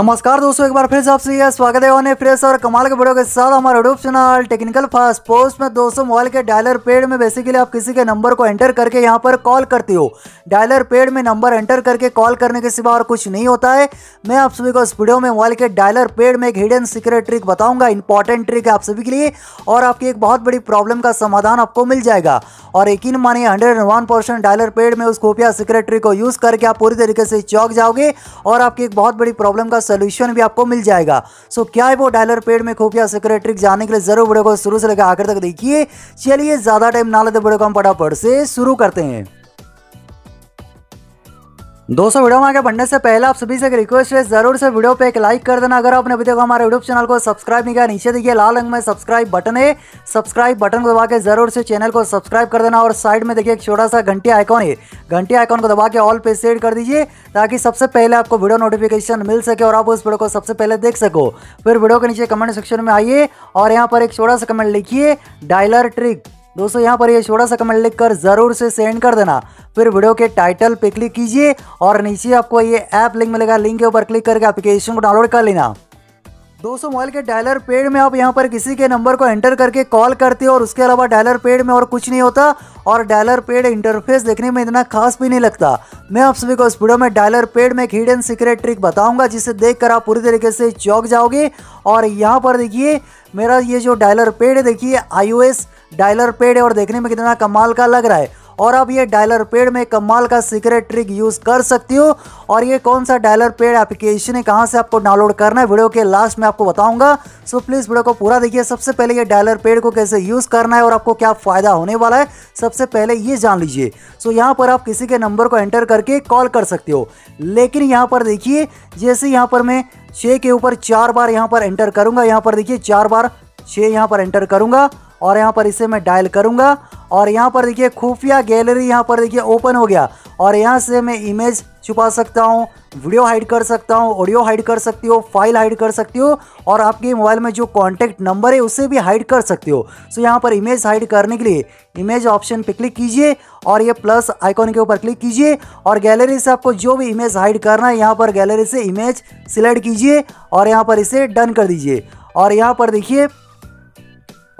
नमस्कार दोस्तों, एक बार फिर से आपसे यह स्वागत है ऑन फ्रेश और कमाल के वीडियो के साथ हमारे YouTube channel technical fast post में। दोस्तों, मोबाइल के डायलर पेड में बेसिकली आप किसी के नंबर को एंटर करके यहां पर कॉल करते हो। डायलर पेड में नंबर एंटर करके कॉल करने के सिवा और कुछ नहीं होता है। मैं आप सभी को इस वीडियो में मोबाइल के डायलर पेड में एक हिडन सीक्रेट ट्रिक बताऊँगा। इंपॉर्टेंट ट्रिक है आप सभी के लिए और आपकी एक बहुत बड़ी प्रॉब्लम का समाधान आपको मिल जाएगा। और यकीन मानिए 101% डायलर पेड में उस खुफिया सीक्रेट ट्रिक को यूज़ करके आप पूरी तरीके से चौंक जाओगे और आपकी एक बहुत बड़ी प्रॉब्लम सॉल्यूशन भी आपको मिल जाएगा। सो क्या है वो डायलर पेड में खुफिया सीक्रेट ट्रिक, जानने के लिए जरूर वीडियो को शुरू से लेकर आखिर तक देखिए। चलिए ज्यादा टाइम ना लेते, वीडियो को हम फटाफट से शुरू करते हैं। दोस्तों, वीडियो में आगे बढ़ने से पहले आप सभी से एक रिक्वेस्ट है, जरूर से वीडियो पे एक लाइक कर देना। अगर आपने अभी तक हमारे यूट्यूब चैनल को सब्सक्राइब नहीं किया, नीचे देखिए लाल रंग में सब्सक्राइब बटन है, सब्सक्राइब बटन को दबा के जरूर से चैनल को सब्सक्राइब कर देना। और साइड में देखिए एक छोटा सा घंटी आइकॉन है, घंटी आइकॉन को दबा के ऑल पे सेट कर दीजिए ताकि सबसे पहले आपको वीडियो नोटिफिकेशन मिल सके और आप उस वीडियो को सबसे पहले देख सको। फिर वीडियो के नीचे कमेंट सेक्शन में आइए और यहाँ पर एक छोटा सा कमेंट लिखिए डायलर ट्रिक। दोस्तों, यहाँ पर ये छोटा सा कमेंट लिखकर जरूर से सेंड कर देना। फिर वीडियो के टाइटल पे क्लिक कीजिए और नीचे आपको ये ऐप लिंक मिलेगा, लिंक के ऊपर क्लिक करके एप्लीकेशन को डाउनलोड कर लेना। दोस्तों, मोबाइल के डायलर पेड में आप यहां पर किसी के नंबर को एंटर करके कॉल करते हो और उसके अलावा डायलर पेड में और कुछ नहीं होता। और डायलर पेड इंटरफेस देखने में इतना खास भी नहीं लगता। मैं आप सभी को इस वीडियो में डायलर पेड में एक हिडन सीक्रेट ट्रिक बताऊंगा जिसे देखकर आप पूरी तरीके से चौंक जाओगे। और यहाँ पर देखिए मेरा ये जो डायलर पेड है, देखिए iOS डायलर पेड है और देखने में कितना कमाल का लग रहा है। और आप ये डायलर पेड में कमाल का सीक्रेट ट्रिक यूज़ कर सकती हो। और ये कौन सा डायलर पेड एप्लीकेशन है, कहाँ से आपको डाउनलोड करना है, वीडियो के लास्ट में आपको बताऊंगा। सो प्लीज़ वीडियो को पूरा देखिए। सबसे पहले ये डायलर पेड को कैसे यूज़ करना है और आपको क्या फ़ायदा होने वाला है, सबसे पहले ये जान लीजिए। सो यहाँ पर आप किसी के नंबर को एंटर करके कॉल कर सकते हो, लेकिन यहाँ पर देखिए जैसे यहाँ पर मैं 6 के ऊपर 4 बार यहाँ पर एंटर करूँगा, यहाँ पर देखिए 4 बार 6 यहाँ पर एंटर करूँगा और यहाँ पर इसे मैं डायल करूँगा। और यहाँ पर देखिए खुफिया गैलरी यहाँ पर देखिए ओपन हो गया। और यहाँ से मैं इमेज छुपा सकता हूँ, वीडियो हाइड कर सकता हूँ, ऑडियो हाइड कर सकती हो, फाइल हाइड कर सकती हो और आपके मोबाइल में जो कॉन्टैक्ट नंबर है उसे भी हाइड कर सकते हो। सो यहाँ पर इमेज हाइड करने के लिए इमेज ऑप्शन पे क्लिक कीजिए और ये प्लस आइकॉन के ऊपर क्लिक कीजिए और गैलरी से आपको जो भी इमेज हाइड करना है यहाँ पर गैलरी से इमेज सिलेक्ट कीजिए और यहाँ पर इसे डन कर दीजिए। और यहाँ पर देखिए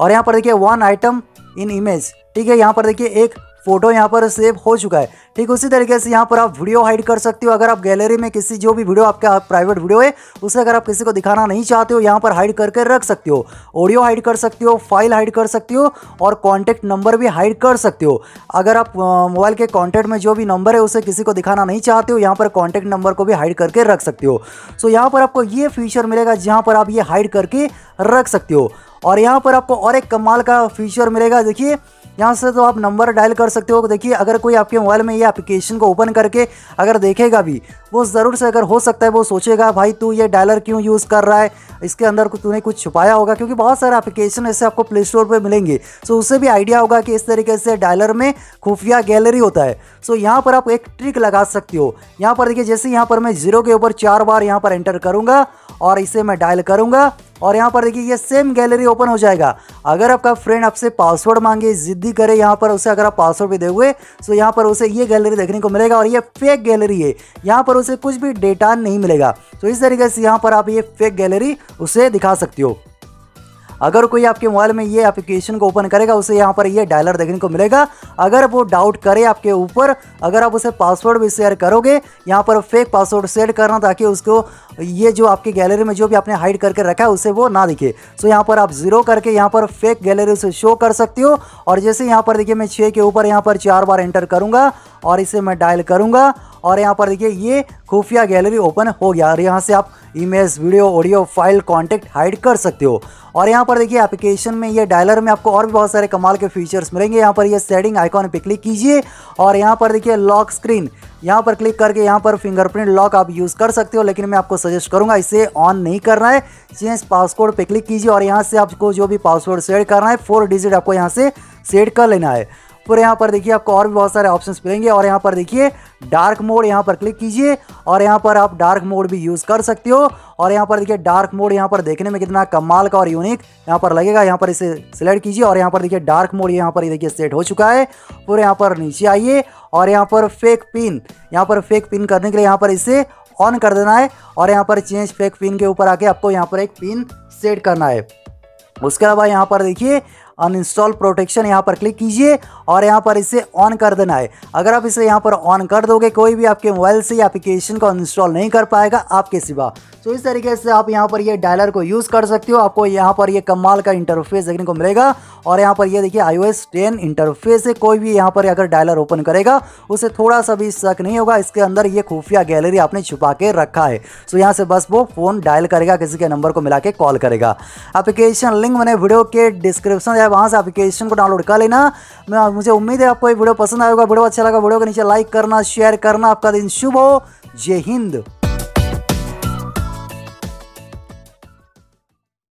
1 आइटम इन इमेज, ठीक है, यहाँ पर देखिए एक फोटो यहाँ पर सेव हो चुका है। ठीक उसी तरीके से यहाँ पर आप वीडियो हाइड कर सकते हो। अगर आप गैलरी में किसी जो भी वीडियो आपका प्राइवेट वीडियो है उसे अगर आप किसी को दिखाना नहीं चाहते हो यहाँ पर हाइड करके रख सकते हो। ऑडियो हाइड कर सकते हो, फाइल हाइड कर सकते हो और कॉन्टैक्ट नंबर भी हाइड कर सकते हो। अगर आप मोबाइल के कॉन्टैक्ट में जो भी नंबर है उसे किसी को दिखाना नहीं चाहते हो यहाँ पर कॉन्टैक्ट नंबर को भी हाइड करके रख सकते हो। सो यहाँ पर आपको ये फीचर मिलेगा जहाँ पर आप ये हाइड करके रख सकते हो। और यहाँ पर आपको और एक कमाल का फीचर मिलेगा, देखिए यहाँ से तो आप नंबर डायल कर सकते हो। देखिए अगर कोई आपके मोबाइल में ये एप्लीकेशन को ओपन करके अगर देखेगा भी, वो ज़रूर से अगर हो सकता है वो सोचेगा भाई तू ये डायलर क्यों यूज़ कर रहा है, इसके अंदर तूने कुछ छुपाया होगा, क्योंकि बहुत सारे एप्लीकेशन ऐसे आपको प्ले स्टोर पर मिलेंगे। सो उससे भी आइडिया होगा कि इस तरीके से डायलर में खुफिया गैलरी होता है। सो यहाँ पर आप एक ट्रिक लगा सकते हो। यहाँ पर देखिए जैसे यहाँ पर मैं 0 के ऊपर 4 बार यहाँ पर एंटर करूँगा और इसे मैं डायल करूँगा और यहाँ पर देखिए ये सेम गैलरी ओपन हो जाएगा। अगर आपका फ्रेंड आपसे पासवर्ड मांगे, जिद्दी करे यहाँ पर, उसे अगर आप पासवर्ड भी दोगे तो यहाँ पर उसे ये गैलरी देखने को मिलेगा। और ये फेक गैलरी है, यहाँ पर उसे कुछ भी डेटा नहीं मिलेगा। तो इस तरीके से यहाँ पर आप ये फेक गैलरी उसे दिखा सकते हो। अगर कोई आपके मोबाइल में ये एप्लीकेशन को ओपन करेगा उसे यहाँ पर ये डायलर देखने को मिलेगा। अगर वो डाउट करे आपके ऊपर, अगर आप उसे पासवर्ड भी शेयर करोगे, यहाँ पर फेक पासवर्ड शेयर करना ताकि उसको ये जो आपकी गैलरी में जो भी आपने हाइड करके रखा है उसे वो ना दिखे। सो यहाँ पर आप 0 करके यहाँ पर फेक गैलरी उसे शो कर सकते हो। और जैसे यहाँ पर देखिए मैं 6 के ऊपर यहाँ पर 4 बार एंटर करूँगा और इसे मैं डायल करूँगा और यहाँ पर देखिए ये खुफिया गैलरी ओपन हो गया। और यहाँ से आप image, video, audio, file, contact hide कर सकते हो। और यहाँ पर देखिए एप्लीकेशन में ये डायलर में आपको और भी बहुत सारे कमाल के फीचर्स मिलेंगे। यहाँ पर ये सेटिंग आइकॉन पे क्लिक कीजिए और यहाँ पर देखिए लॉक स्क्रीन, यहाँ पर क्लिक करके यहाँ पर फिंगरप्रिंट लॉक आप यूज़ कर सकते हो। लेकिन मैं आपको सजेस्ट करूँगा इसे ऑन नहीं करना है। चेंज पासवर्ड पे क्लिक कीजिए और यहाँ से आपको जो भी पासवर्ड सेट करना है 4 डिजिट आपको यहाँ से सेट कर लेना है। फिर यहाँ पर देखिए आपको और भी बहुत सारे ऑप्शंस मिलेंगे। और यहाँ पर देखिए डार्क मोड, यहाँ पर क्लिक कीजिए और यहाँ पर आप डार्क मोड भी यूज़ कर सकते हो। और यहाँ पर देखिए डार्क मोड यहाँ पर देखने में कितना कमाल का और यूनिक यहाँ पर लगेगा। यहाँ पर इसे सिलेक्ट कीजिए और यहाँ पर देखिए डार्क मोड यहाँ पर देखिए सेट हो चुका है। फिर यहाँ पर नीचे आइए और यहाँ पर फेक पिन करने के लिए यहाँ पर इसे ऑन कर देना है और यहाँ पर चेंज फेक पिन के ऊपर आके आपको यहाँ पर एक पिन सेट करना है। उसके अलावा यहाँ पर देखिए अनइंस्टॉल प्रोटेक्शन, यहाँ पर क्लिक कीजिए और यहाँ पर इसे ऑन कर देना है। अगर आप इसे यहाँ पर ऑन कर दोगे कोई भी आपके मोबाइल से एप्लीकेशन को अनइंस्टॉल नहीं कर पाएगा आपके सिवा। तो इस तरीके से आप यहाँ पर ये डायलर को यूज़ कर सकते हो। आपको यहाँ पर ये कमाल का इंटरफेस देखने को मिलेगा और यहाँ पर ये देखिए iOS 10 इंटरफेस है। कोई भी यहाँ पर अगर डायलर ओपन करेगा उसे थोड़ा सा भी शक नहीं होगा इसके अंदर ये खुफिया गैलरी आपने छुपा के रखा है। तो यहाँ से बस वो फ़ोन डायल करेगा, किसी के नंबर को मिला के कॉल करेगा। एप्लीकेशन लिंक मैंने वीडियो के डिस्क्रिप्शन है, वहाँ से एप्लीकेशन को डाउनलोड कर लेना। मुझे उम्मीद है आपको ये वीडियो पसंद आएगा। वीडियो अच्छा लगा वीडियो के नीचे लाइक करना, शेयर करना। आपका दिन शुभ हो। जय हिंद।